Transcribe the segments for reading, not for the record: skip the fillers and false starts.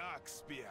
Dark Spear.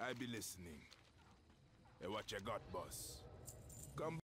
I be listening. Hey, what you got, boss? Come